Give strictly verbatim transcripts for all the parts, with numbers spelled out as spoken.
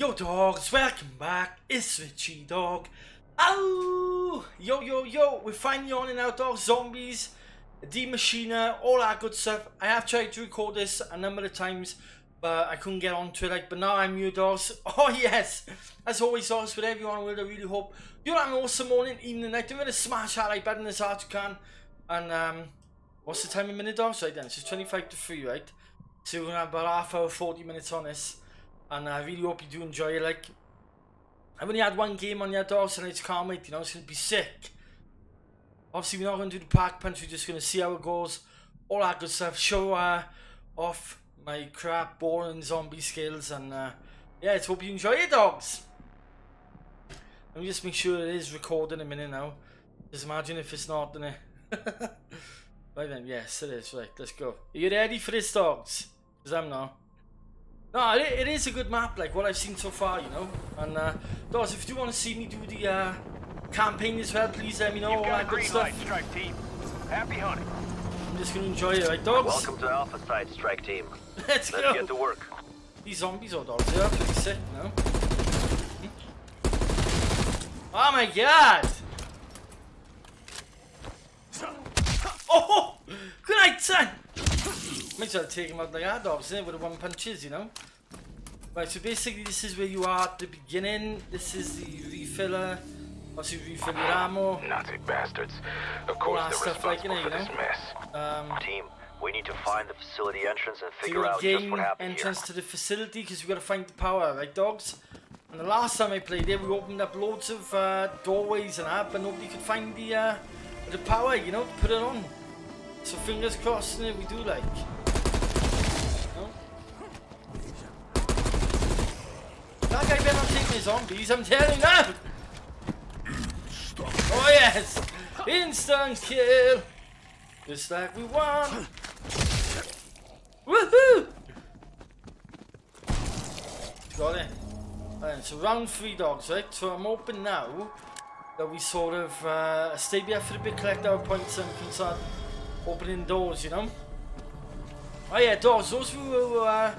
Yo dogs, welcome back, it's Richie Dog. Ow! Yo yo yo, we're finally on and out of Zombies, Die Maschine, all that good stuff. I have tried to record this a number of times, but I couldn't get onto it, like, but now I'm your dogs. Oh yes, as always dogs, whatever you want, I really hope you're having an awesome morning, evening, night. Don't forget to smash that like button as hard as you can. And um, what's the time in minute dogs? Right then, it's twenty-five to three, right? So we're going to have about half hour, forty minutes on this. And I really hope you do enjoy it. Like, I've only had one game on your dogs and I just can't wait, you know, it's going to be sick. Obviously, we're not going to do the Pack-A-Punch, we're just going to see how it goes, all that good stuff, show uh, off my crap, boring zombie skills, and uh, yeah, let's hope you enjoy it, dogs. Let me just make sure it is recording a minute now. Just imagine if it's not, innit? Right then, yes, it is, right, let's go. Are you ready for this, dogs? Because I'm not. No, it, it is a good map, like what I've seen so far, you know. And uh, dogs, if you do want to see me do the uh, campaign as well, please let me know, all that good stuff. Strike team. Happy hunting. I'm just gonna enjoy it, right, dogs? Welcome to Alpha Strike Strike Team. Let's, Let's go. Get to work. These zombies are dogs. They are pretty sick, you know. Oh my god! Oh, good night, son. Might as well take him out like that, dogs, with the one punches, you know. Right, so basically this is where you are at the beginning. This is the refiller. Obviously refill your ammo. Nazi bastards. Of course they're responsible for this mess. Um, Team, we need to find the facility entrance and figure out just what happened here. Entrance to the facility, because we gotta find the power, right, dogs? And the last time I played it, we opened up loads of uh, doorways and that, but nobody could find the uh, the power, you know, to put it on. So fingers crossed, and we do like. That guy better not take my zombies, I'm telling you now! Oh yes! Instant kill! Just like we won! Woohoo! Got it. Alright, so round three, dogs, right? So I'm hoping now that we sort of uh, stay here for a bit, collect our points and can start opening doors, you know? Oh yeah, dogs, those who uh,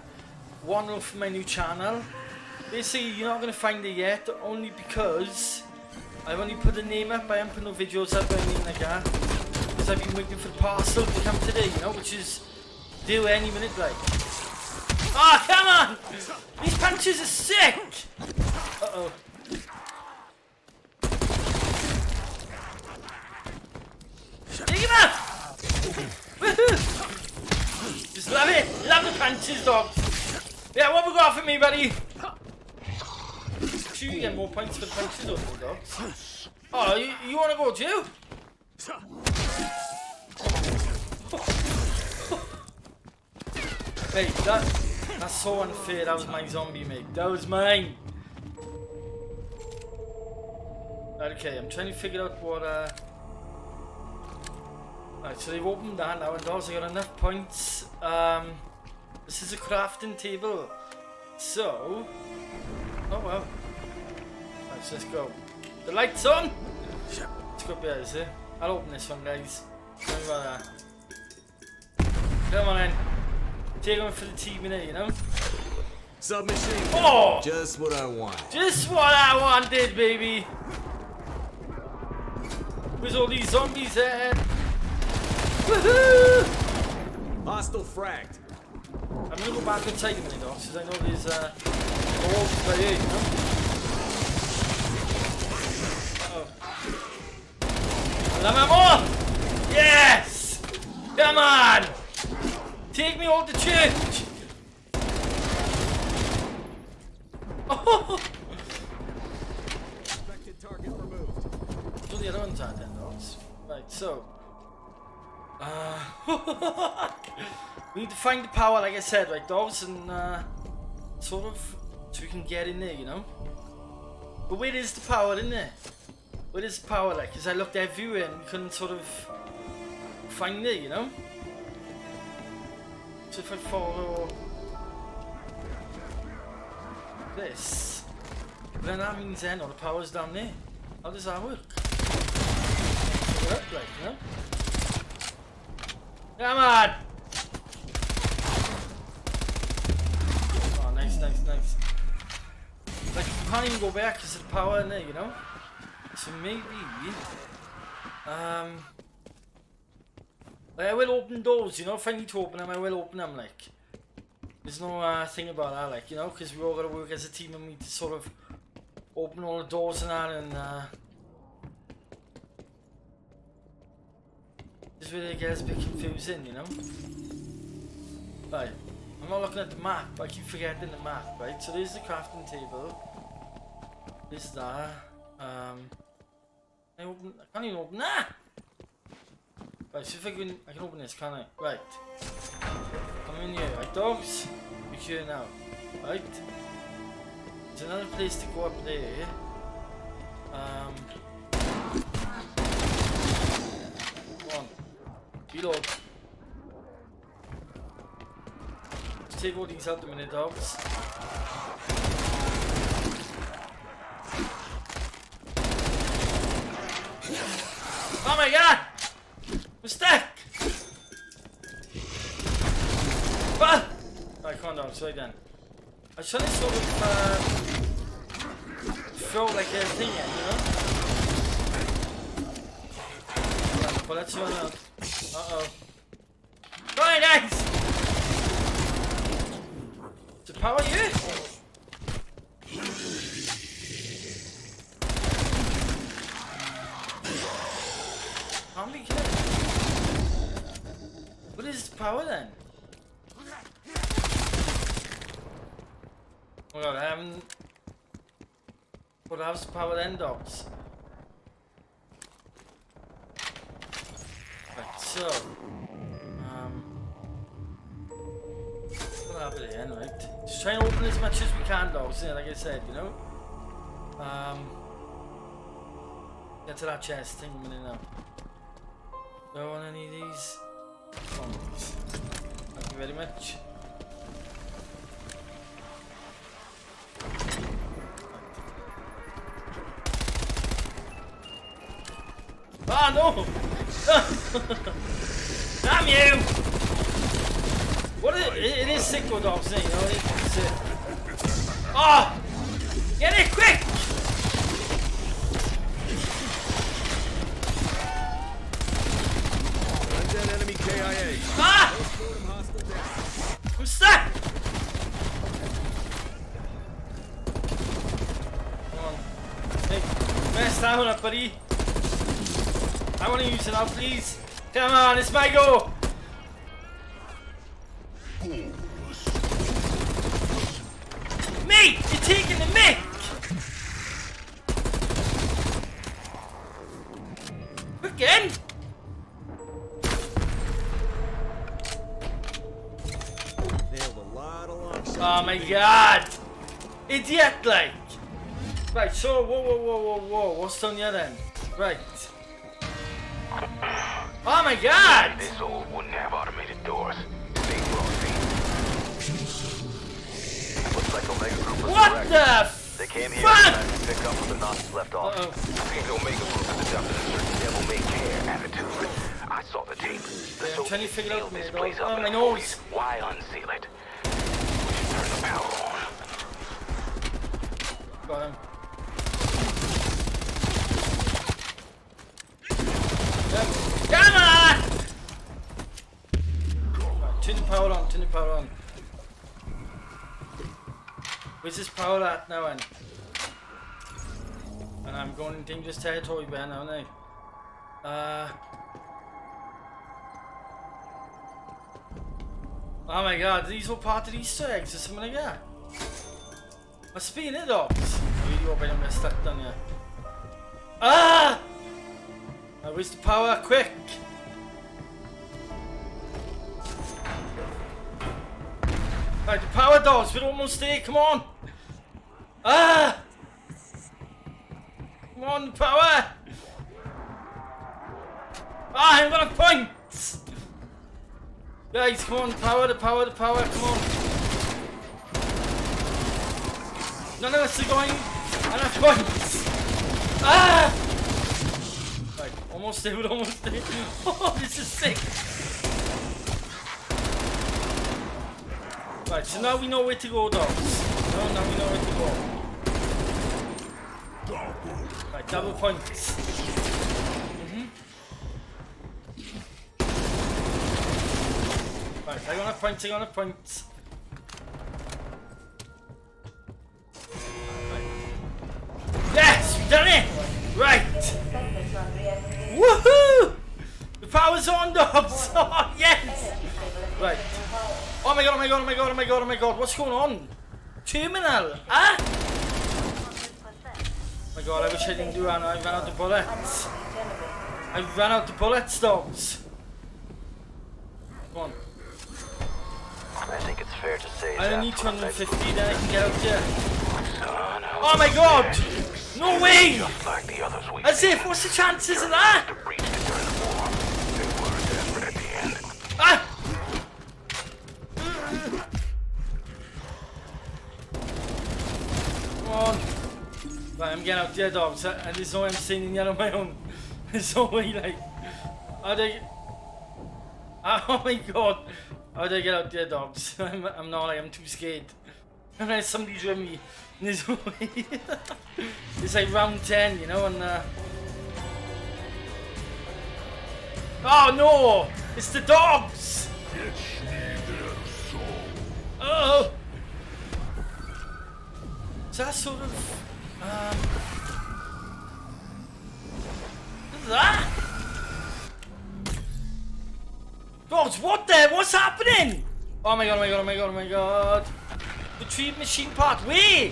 want to off my new channel, they say you're not going to find it yet, only because I've only put the name up. I haven't put no videos up or anything like that, because I've been waiting for the parcel to come today, you know, which is due any minute, like. Ah, oh, come on! These punches are sick! Uh-oh. Take him up! Woohoo! Just love it! Love the punches, dog! Yeah, what have we got for me, buddy? You get more points for the punches or more dogs. Oh, you, you want to go too? Mate, that, that's so unfair. That was my zombie, mate. That was mine. Okay, I'm trying to figure out what... Uh... Alright, so they've opened that now and dogs. I got enough points. Um, this is a crafting table. So... Oh well. Right, so let's go. The light's on! Let's go behind this, eh? I'll open this one, guys. Don't worry about that. Come on in. Take one for the team in here, you know? Submachine. Oh! Just what I want. Just what I wanted, baby! With all these zombies there. Woohoo! Hostile fragged. I'm gonna go back and take a minute, though, because I know there's uh walls by here, you know? More. Yes! Come on! Take me all the church! Oh! Expected target removed. Do the other ones out there, dogs. Right, so. Uh, we need to find the power, like I said, right, dogs, and uh, sort of so we can get in there, you know? But where is the power in there? What is power like? Because I looked everywhere and couldn't sort of find it, you know? So if I follow this, then that means then all the power's down there. How does that work? Pick it up, like, you know? Come on! Oh, nice, nice, nice. can't even go back because of the power in there, you know? So maybe... Um... Like, I will open doors, you know? If I need to open them, I will open them, like. There's no uh, thing about that, like, you know? Because we all gotta work as a team and we need to sort of open all the doors and that, and, uh... this is where it gets a bit confusing, you know? Right, I'm not looking at the map, I keep forgetting the map, right? So there's the crafting table. There's that. Um, I, open, I can't even open that! Right, so if I can, I can open this, can't I? Right. Come in here, right dogs? We're here now, right? There's another place to go up there. Um... Reload. Let's take all these out the minute, dogs. Oh my god! Mistake! Ah! Right, come on, dogs, right then. I was trying to sort of uh, throw like a thing at, you know? Right, but let's run out. Uh-oh. Right, nice! To power you? How many kills? What is power then? Oh god, I haven't... What else power then, dogs? So, um, what happened here, right? Just try and open as much as we can, dogs, like I said, you know? Um, get to that chest thing a minute now. Don't want any of these. Thank you very much. Ah, no! Damn you! What is, it, it is sick what I'm saying, you know? It is sick. Oh! Get it quick! Enemy K I A. Ah! I'm stuck! Come on. Hey, mess that one up, buddy. I want to use it now, please. Come on, it's my go. Mate, you're taking the mic. Again? Oh my god. Idiot like. Right, so, whoa, whoa, whoa, whoa, whoa. What's on the other end? Right. Oh my god! This old wouldn't have automated doors. They looks like Omega Group was what the They came here to pick up with the Nazis left off. Uh -oh. And Omega Group has adopted a certain devil may care attitude. I saw the tape. The yeah, I'm trying to figure out this place up. Oh, my nose. Why unseal it? We should turn the power on. Got him. Come on! Right, turn the power on, turn the power on. Where's this power at now, and and I'm going in dangerous territory, man, aren't I? Uh. Oh my god, these were part of Easter eggs or something like that. Must be in it, dogs. I really hope I don't get stuck down here. Ah! I wish the power quick. Right, the power dogs, we're almost there, come on! Ah! Come on, the power! Ah, I'm gonna point! Guys, come on, the power, the power, the power, come on! None of us are going, and I point! Ah! Almost there, almost there. Oh, this is sick. Right, so now we know where to go, dogs. No, now we know where to go. Double point. Mm-hmm. Right, hang on a point, hang on a point. Right. Yes, we've done it! Right! Woohoo! The power's on, dogs! Oh, yes! Right. Oh my god, oh my god, oh my god, oh my god, oh my god, what's going on? Terminal! Huh? Oh my god, I wish I didn't do that. I ran out of bullets. I ran out of bullets, dogs. Come on. I think it's fair to say I only need two hundred fifty, then I can get out here. Oh my god! No way! As if, what's the chances of that? Ah! Right, I'm getting out there, dogs, and there's no way I'm standing here on my own. There's no way, like, how do I get... Oh my god, how do I get out there, dogs? I'm, I'm not, like, I'm too scared. Unless somebody's with me, there's no way. It's like round ten, you know, and uh... oh no, it's the dogs! It's me, their soul. Oh! So that's sort of, um, what is that? Dogs, what the? What's happening? Oh my god, oh my god, oh my god, oh my god. Retrieve machine part, where?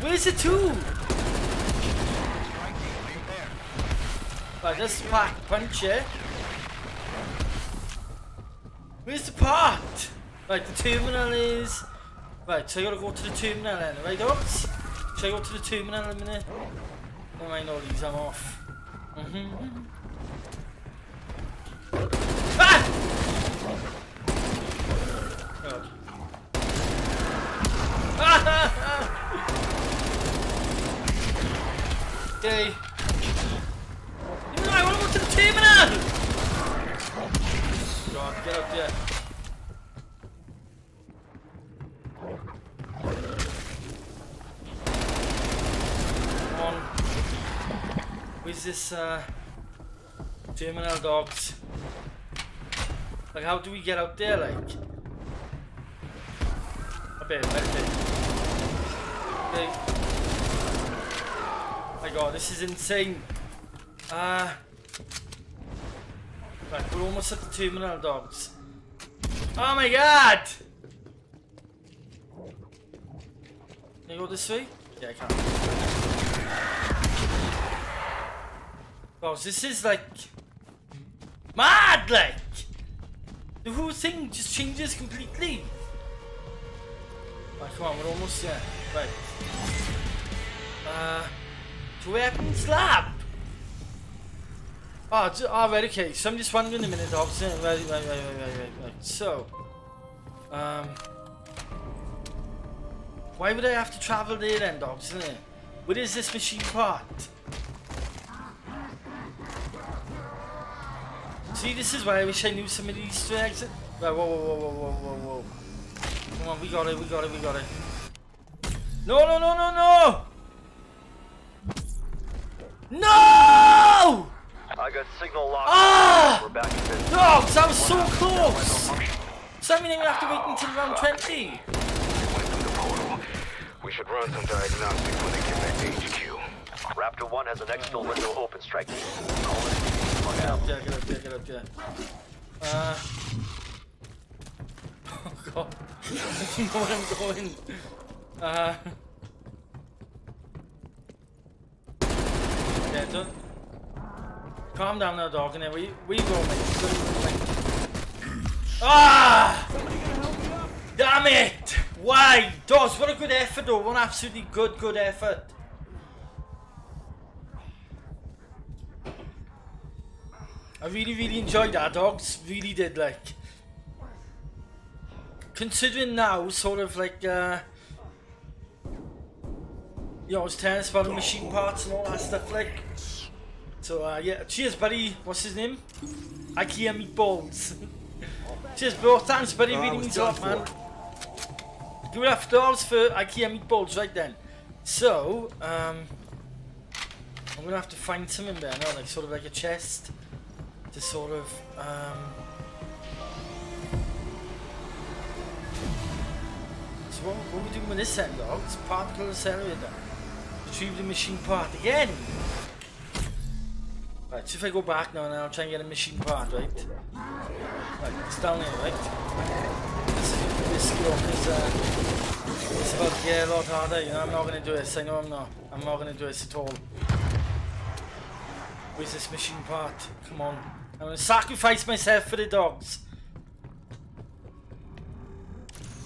Where's the two? Right, let's Pack-A-Punch, yeah? Where's the part? Right, the terminal is... Right, so I gotta go to the terminal then, right dogs? Should I go to the terminal in a minute? Never mind all these, I'm off. Mm-hmm. Ah! God. Ah! Okay. No, I wanna go to the terminal! God, get up there. Where's this uh, terminal, dogs? Like, how do we get out there? Like, a bit, a bit. Okay. Oh my god, this is insane. Uh, right, we're almost at the terminal, dogs. Oh my god! Can I go this way? Yeah, I can. Dogs, this is like mad, like the whole thing just changes completely. Right, come on, we're almost there. Right. Uh two weapons lab. Oh, oh right, okay. So I'm just wondering a minute, dogs. Right, right, right, right, right, right. So um why would I have to travel there then, dogs, isn't it? Where is this machine part? See, this is why I wish I knew some of these Easter eggs. Right, whoa, whoa, whoa, whoa, whoa, whoa, whoa. Come on, we got it, we got it, we got it. No, no, no, no, no! No! I got signal locked. Ah! We're back in business. Dogs, I was so close! So I mean, I'm gonna have to wait until round twenty. We should run some diagnostics when they get back to H Q. Raptor one has an external window open, strike team. Get up there, get up there, get up there. Uh, oh god. I don't know where I'm going. Uh, yeah, don't. Calm down now, dog, and then we, we go, mate. Ah! Damn it! Why? Dogs, what a good effort, though. What an absolutely good, good effort. I really, really enjoyed that, dogs. Really did, like. Considering now, sort of like, uh. You know, I was telling us about the machine parts and all that stuff, like. So, uh, yeah. Cheers, buddy. What's his name? Ikea Meatballs. Cheers, bro. Thanks, buddy. Really means a lot, man. Give it up, dogs, for Ikea Meatballs, right then. So, um. I'm gonna have to find something there now, like sort of like a chest to sort of um so what, what are we doing with this end though? It's particle accelerator. Retrieve the machine part again. Right, so if I go back now and I'll try and get a machine part, right? Right, it's down there, right? This is risky because uh, it's about to get a lot harder, you know, I'm not going to do this, I know I'm not. I'm not going to do this at all. Where's this machine part? Come on. I'm going to sacrifice myself for the dogs.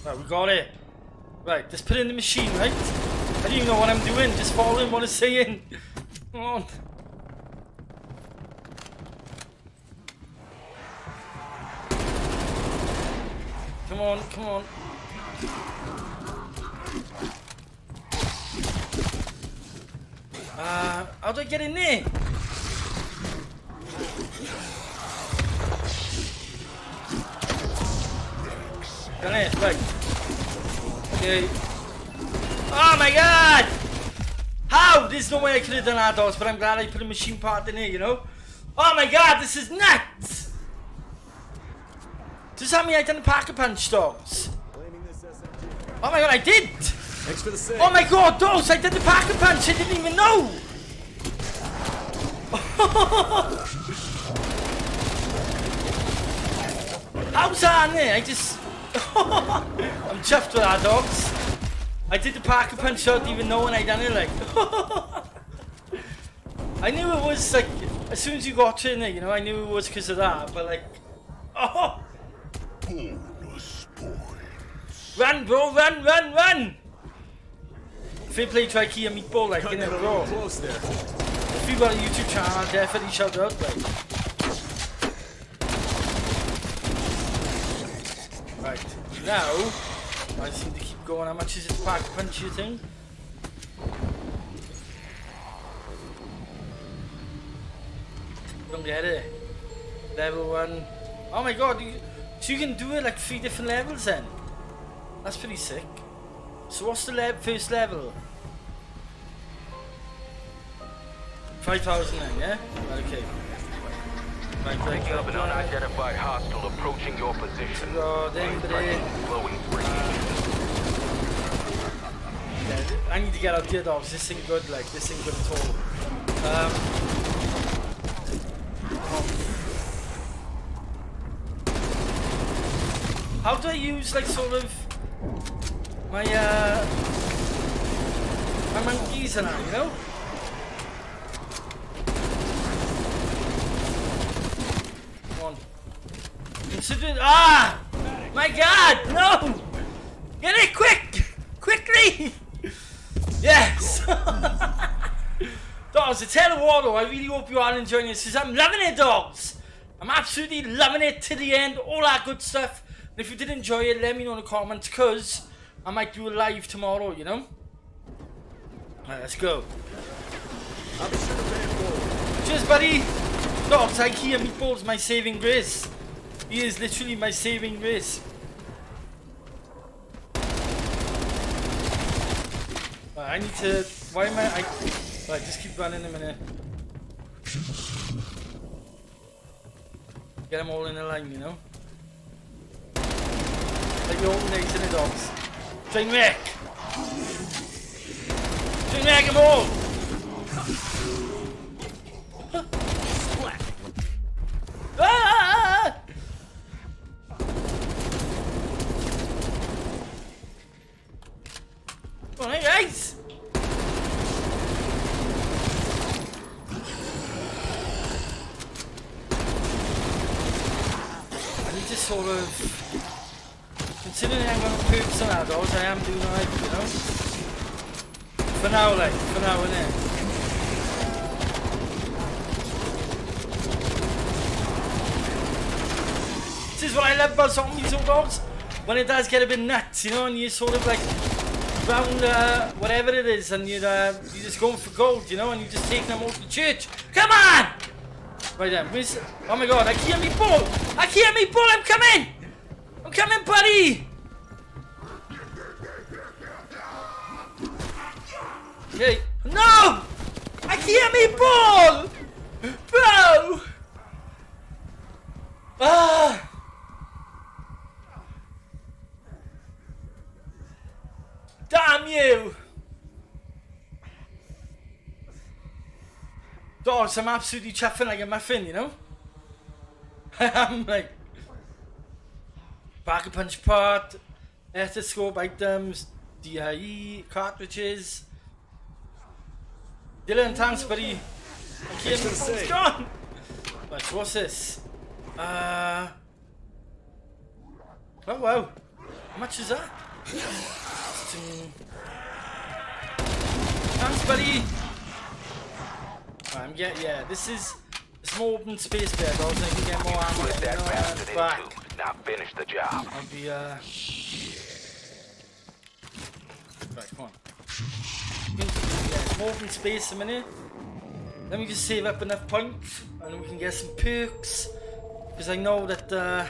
Right, we got it. Right, let's put it in the machine, right? I don't even know what I'm doing, just following what it's saying. Come on. Come on, come on. Uh, how do I get in there? Done it, right. Okay. Oh my god! How? There's no way I could have done that, dogs, but I'm glad I put a machine part in here, you know? Oh my god, this is nuts! Does that mean I didn't Pack-A-Punch, dogs? Oh my god, I did! Thanks for the save. Oh my god, dogs, I did the Pack-A-Punch, I didn't even know! How's that in there? I just... I'm chuffed with that, dogs. I did the Pack-A-Punch, I didn't even know when I done it, like... I knew it was, like, as soon as you got in there, you know, I knew it was because of that, but like... Oh! Bonus points. Run, bro, run, run, run! If you play Trikey and Meatball, like, in a row. If you've got a YouTube channel, I'll definitely shout out, like. Right, now, I seem to keep going. How much is this Pack-A-Punch, you think? Don't get it. Level one. Oh my god, you. So you can do it like three different levels then. That's pretty sick. So what's the le first level? five thousand then, yeah? Okay. Right, right, picking up an unidentified hostile approaching your position. Oh, dang, yeah, I need to get out here, dogs. This ain't good, like, this ain't good at all. Um, oh. How do I use, like, sort of my, uh, my monkeys and that, you know? Come on. Consider, ah! My god, no! Get it quick! Quickly! Yes! Dogs, it's hell of a war though. I really hope you are enjoying this, because I'm loving it, dogs! I'm absolutely loving it till the end, all that good stuff. If you did enjoy it, let me know in the comments, because I might do a live tomorrow, you know? Alright, let's go. Cheers, buddy! Dogs, Ikea Meatball's my saving grace. He is literally my saving grace. Right, I need to... Why am I... I... Right, just keep running a minute. Get them all in a line, you know? Like the old days in the dogs. Train wreck! Train wreck them all! Ah! Come on, hey guys! I need to sort of... Considering I'm going to poop some out, dogs, I am doing alright, you know? For now, like, for now, innit? This is what I love about zombies, or dogs, when it does get a bit nuts, you know, and you sort of, like, round uh, whatever it is, and you're, uh, you're just going for gold, you know, and you just take them all to church. Come on! Right then, where's... Oh my god, I can't me ball! I can't me ball, I'm coming! I'm coming, buddy! Okay. No! I Give me ball! Bro! Ah! Damn you! Dogs, I'm absolutely chuffing like a muffin, you know? I'm like... Pack-A-Punch part, Ethoscope items, D I E cartridges. Dylan, thanks buddy. I came and it's gone! Right, what's this? Uh... Oh wow! How much is that? Thanks buddy! I'm getting, yeah, this is it's more open space there, though, so I can get more ammo and that uh, back. Now finish the job. I'll be, uh... Right, come on. Yeah, more open space a minute. Let me just save up enough points, and we can get some perks. Because I know that, uh...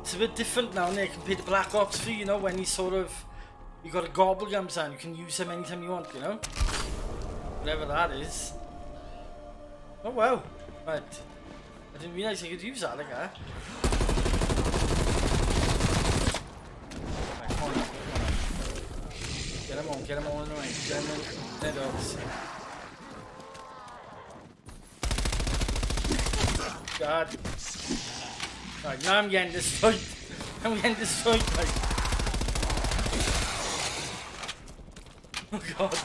it's a bit different now, isn't it, compared to Black Ops three, you know, when you sort of... You got a gobble gums on, you can use them anytime you want, you know? Whatever that is. Oh wow. Right. I didn't realise I could use that like that. Right, come on, come on. Get them on, get them on, get them on. They're dogs. God. Right, now I'm getting destroyed. I'm getting destroyed, like. Oh god.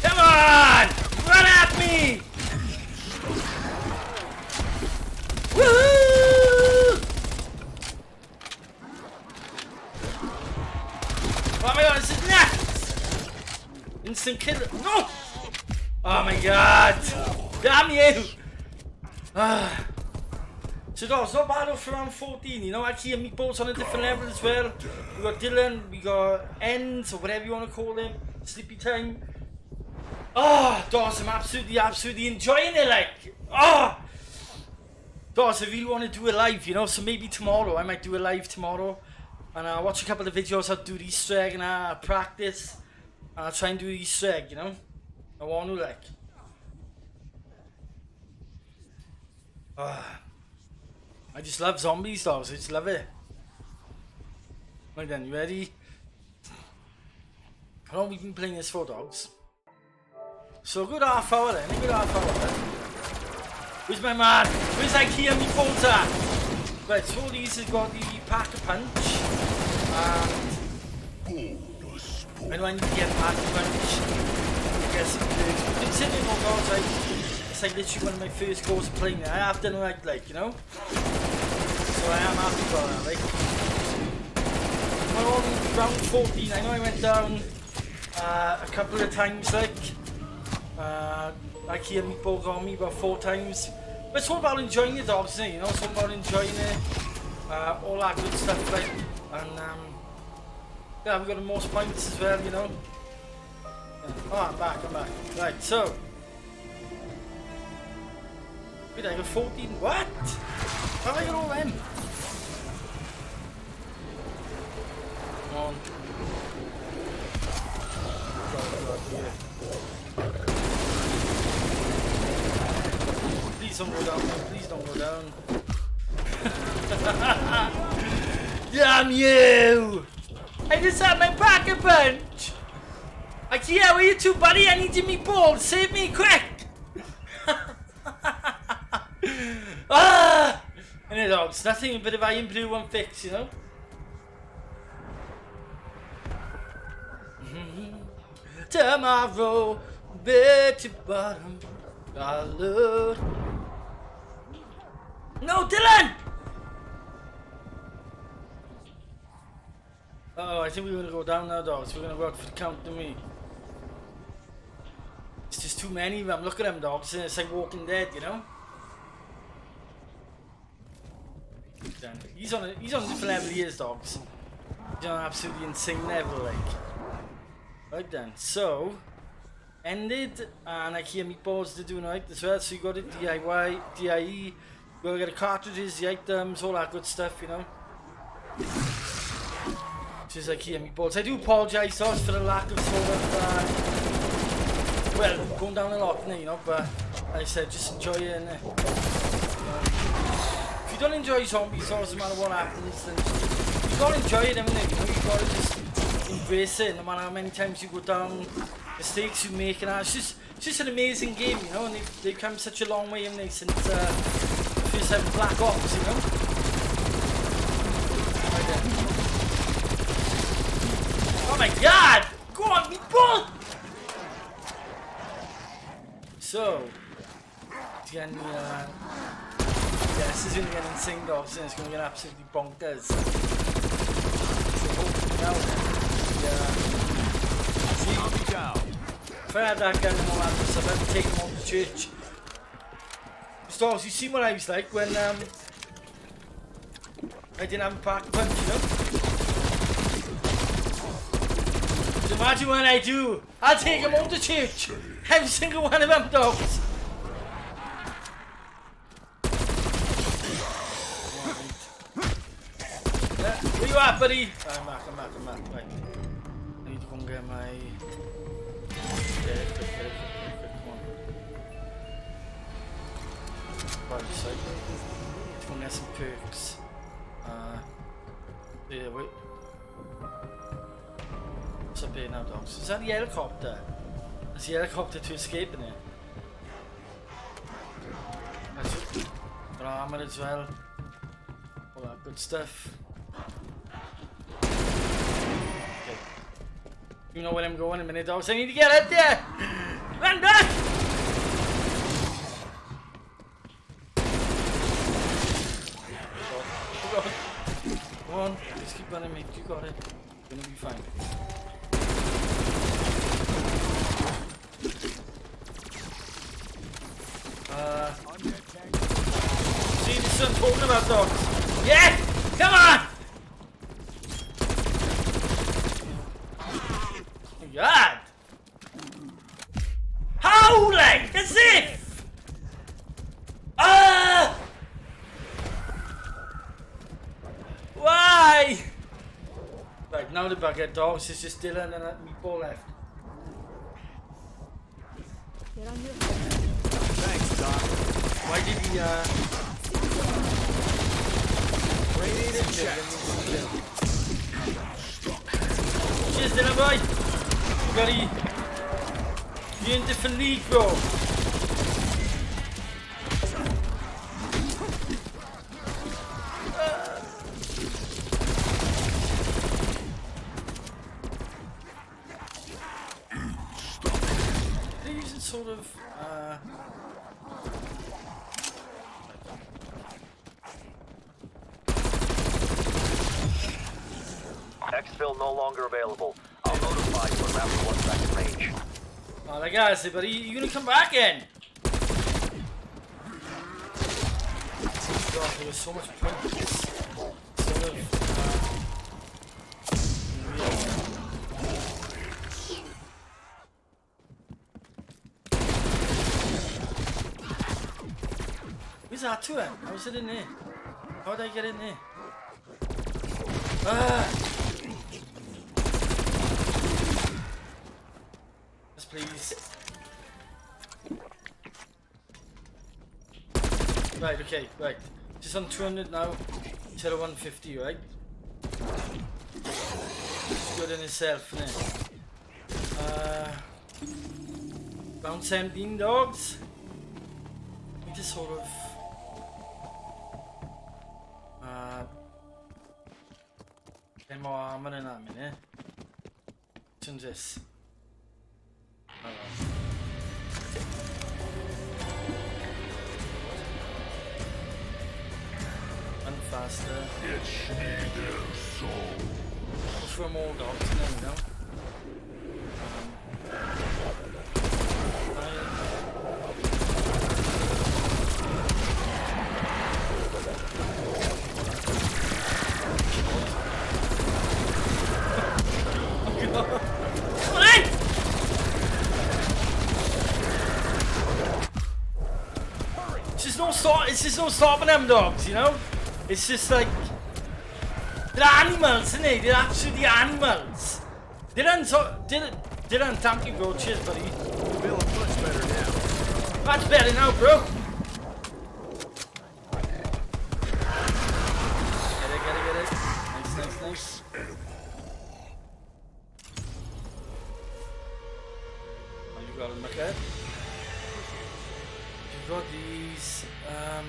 Come on! Run at me! Woohoo! Oh my god, this is nuts! Instant kill. No! Oh my god! Damn you! Ah. So no, it's not bad for round fourteen, you know, actually a meatballs on a different level as well. We got Dylan, we got Ends, or whatever you want to call him. Sleepy time. Oh, Doss, I'm absolutely, absolutely enjoying it. Like, oh, Doss, I really want to do it live, you know. So maybe tomorrow, I might do it live tomorrow, and I'll watch a couple of videos. I'll do the Easter egg and I'll practice. And I'll try and do the Easter egg, you know. I want to like. Ah, oh, I just love zombies, Doss. I just love it. Right then, you ready? How long have we been playing this for, dogs? So a good half hour then, a good half hour then. Where's my man? Where's Ikea me phones at? Right, so all these have got the Pack-A-Punch. And I know I need to get Pack-A-Punch. I guess some perks. Considering all dogs, like, it's like literally one of my first goals of playing it. I have done right, like, you know? So I am happy about that, like. Well, on round fourteen, I know I went down... Uh, a couple of times, like, uh, Ikea Meatball got me about four times. But it's all about enjoying the dogs, isn't it? You know, it's all about enjoying it, uh, all that good stuff, like, and, um, yeah, we've got the most points as well, you know. Yeah. Oh, I'm back, I'm back. Right, so. Wait, I got fourteen. What? How have I got all them? Come on. Please don't go down, please don't go down. Damn you! I just had my Pack-A-Punch! Ikea, yeah, where you two, buddy? I need your meatballs! Save me, quick! Ah! And it dogs, nothing a bit of iron blue one fix, you know? Tomorrow, bed to bottom, I love. No, Dylan! Uh oh, I think we're gonna go down now, dogs. We're gonna work for the count to me. It's just too many of them. Look at them, dogs. It's like Walking Dead, you know? He's on a, he's on a different level, he is, dogs. He's on an absolutely insane level, like. Right then, so ended, and Ikea Meatballs did do night as well. So you got it, D I Y, D I E, go get the cartridges, the items, all that good stuff, you know. Just Ikea Meatballs. I do apologise, for the lack of sort of uh, well, going down a lot now, you know, but like I said, just enjoy it, and, uh, you know, if you don't enjoy zombies, no matter what happens, then just, you gotta enjoy it, haven't you? You know, you gotta just embrace it, no matter how many times you go down, mistakes you make, and that. It's just, it's just an amazing game, you know, and they've, they've come such a long way, haven't they, since uh, the first time Black Ops, you know? Oh my god! Go on, meatball! So, it's gonna be, uh, yeah, this is gonna get insane though, so it's gonna get absolutely bonkers. So hopefully now, yeah. See? If I had that gun and all that stuff, I'd take him off the church. So, you see what I was like when, um, I didn't have a Pack-A-Punch, you know? So imagine when I do, I'll take them all to church. Every single one of them dogs. Yeah, where you at, buddy? I'm back, I'm back, I'm back. Right. I need to go and get my... Okay, quick, quick, quick, quick, come on. Right, so I need to go and get some perks. Uh, yeah, wait. What's up here now, dogs? Is that the helicopter? Is the helicopter to escape in here? That's it. Got armor as well. All that good stuff. Okay. You know where I'm going in a minute, dogs. I need to get out there! Run back! Come on, just keep running, mate. You got it. You're gonna be fine. Uh, see, this is what I'm talking about, dogs. Yeah! Come on! God! How, like, as if! Ah! Why? Right, now the bucket dogs is just Dylan and that meatball left. Get on your thanks, Doc. Why did he, uh... Radiator check. Cheers, dinner boy. You gotta eat. You're in different league, bro. Sort of, uh... Exfil no longer available. I'll notify you around the one second range. Oh, I gotta say, buddy, you're gonna come back in! God, there was so much point to this. Sort of, uh... that to him? How is it in there? How did I get in there? Ah! Yes, please. Right, okay, right. Just on two hundred now, till one fifty, right? It's good in itself, innit? Uh, round seventeen, dogs. We just sort of... Uh, get more armor in that minute. What's this? Hello. Run faster. It's either soul. From all dogs, no, you know. It's just no stopping them dogs, you know? It's just like... They're animals, isn't they? They're absolutely animals. They don't... They don't... Thank you, bro. Cheers, buddy. That's better now, bro. Get it, get it, get it. Nice, nice, nice. Oh, you got it, my dad. You got these. Um.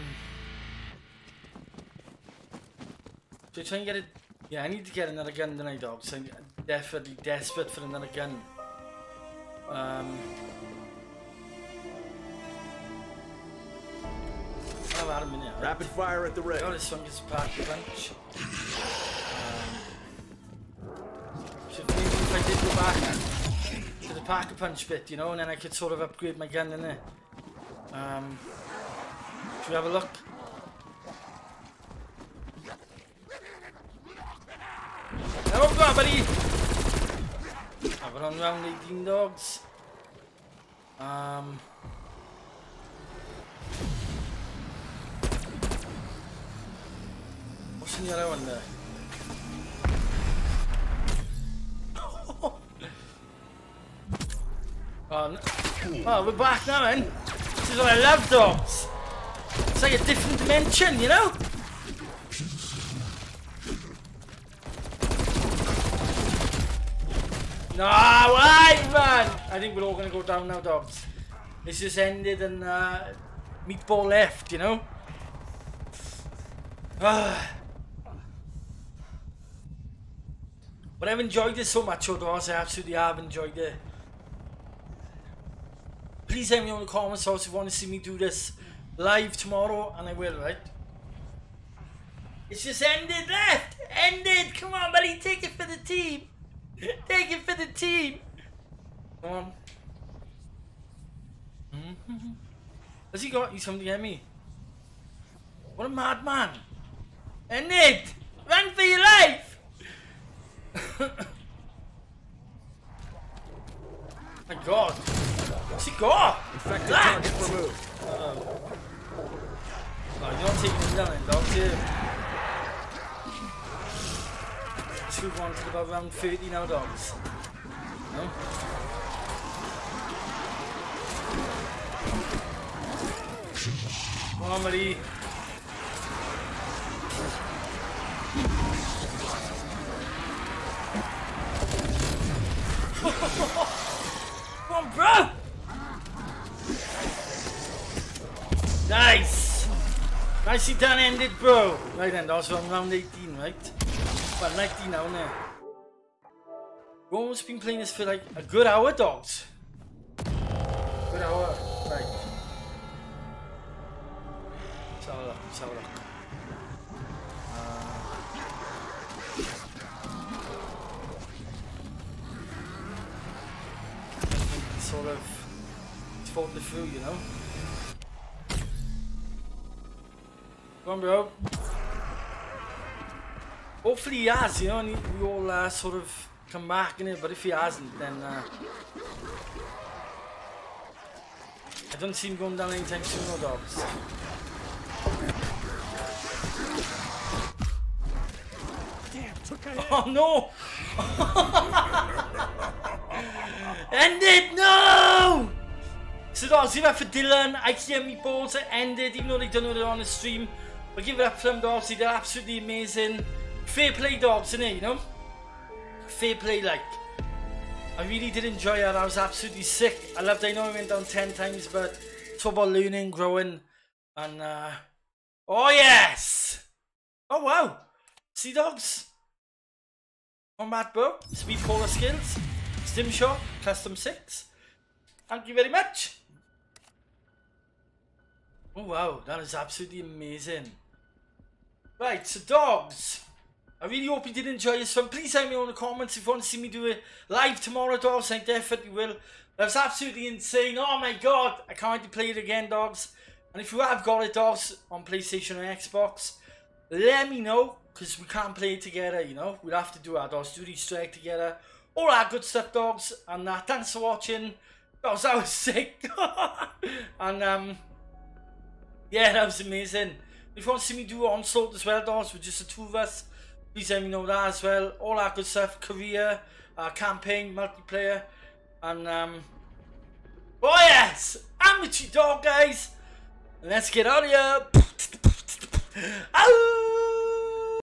Should I try and get it? Yeah, I need to get another gun tonight, dog. So I'm definitely desperate for another gun. Um. About a minute, right? Rapid fire at the red. Oh, this one gets Pack-A-Punch. Um, so maybe if I did go back to the Pack-A-Punch bit, you know, and then I could sort of upgrade my gun in there. Um, should we have a look? Oh God, buddy! I've run round eighteen dogs. Um. What's in the other one there? Oh, no. Oh, we're back now, man. This is what I love, dogs. It's like a different dimension, you know? No, why, man? I think we're all gonna go down now, dogs. This just ended and uh, meatball left, you know? Ah. But I've enjoyed this so much, guys. I absolutely have enjoyed it. Please let me know in the comments also if you want to see me do this live tomorrow, and I will, right? It's just ended, left! Ended! Come on, buddy, take it for the team! Take it for the team! Come on. Mm-hmm. Has he got you something at me? What a madman! Ended! Run for your life! My God! What's he got? Infected target removed. Uh, no, you're not taking me down, dog. Let's move on to about round thirty now, dogs. No? Come on, buddy. Come on, bro! Nice! Nicely done, ended, bro! Right then, also on round eighteen, right? Well, nineteen now, now. We've almost been playing this for like a good hour, dogs. Good hour, right. Let's have a look, let's have a look. Sort of fought the through, you know. Come on, bro. Hopefully he has, you know, and we all uh, sort of come back in it. But if he hasn't, then uh, I don't see him going down anytime soon, no dogs. Damn, took a hit. Oh no! Ended! No! So dogs, give it up for Dylan, Ikea Meatballs, ended, even though they don't know they're on the stream. But give it up for them, dogs, they're absolutely amazing. Fair play, dogs, innit, you know? Fair play, like. I really did enjoy that, I was absolutely sick. I loved it. I know I went down ten times, but it's all about learning, growing, and uh... oh yes! Oh wow! See, dogs? Combat bow, speed polar skills. Stim shot, custom six. Thank you very much. Oh wow, that is absolutely amazing. Right, so dogs, I really hope you did enjoy this one. Please let me know in the comments if you want to see me do it live tomorrow, dogs. I definitely will. That was absolutely insane. Oh my God, I can't wait to play it again, dogs. And if you have got it, dogs, on PlayStation or Xbox, let me know, because we can't play it together, you know. We'll have to do our dogs, do the strike together. All that good stuff, dogs, and uh, thanks for watching, dogs. That was sick. And um yeah, that was amazing. If you want to see me do Onslaught as well, dogs, with just the two of us, please let me know that as well. All that good stuff, career, uh, campaign, multiplayer, and um oh yes, I'm with you dog guys. Let's get out of here.